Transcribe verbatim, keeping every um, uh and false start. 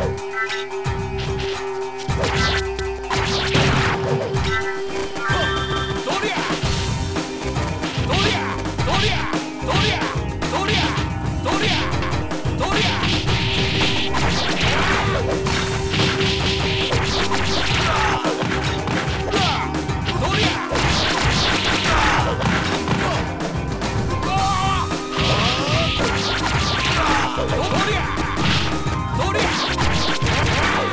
Doria! Doria!